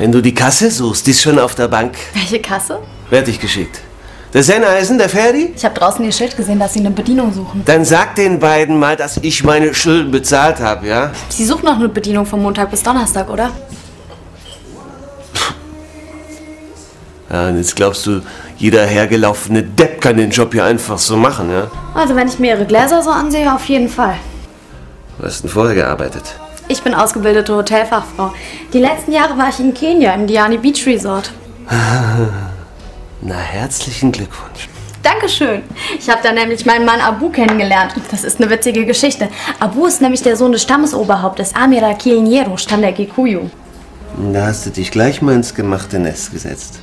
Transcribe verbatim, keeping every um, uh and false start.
Wenn du die Kasse suchst, die ist schon auf der Bank. Welche Kasse? Werd dich geschickt. Der Sennheisen, der Ferdi? Ich habe draußen ihr Schild gesehen, dass sie eine Bedienung suchen. Dann sag den beiden mal, dass ich meine Schulden bezahlt habe, ja? Sie suchen noch eine Bedienung von Montag bis Donnerstag, oder? Ja, und jetzt glaubst du, jeder hergelaufene Depp kann den Job hier einfach so machen, ja? Also wenn ich mir ihre Gläser so ansehe, auf jeden Fall. Du hast denn vorher gearbeitet? Ich bin ausgebildete Hotelfachfrau. Die letzten Jahre war ich in Kenia, im Diani Beach Resort. Na, herzlichen Glückwunsch. Dankeschön. Ich habe da nämlich meinen Mann Abu kennengelernt. Das ist eine witzige Geschichte. Abu ist nämlich der Sohn des Stammesoberhauptes Amira Kieniero, Stamm der Kikuyu. Da hast du dich gleich mal ins gemachte Nest gesetzt.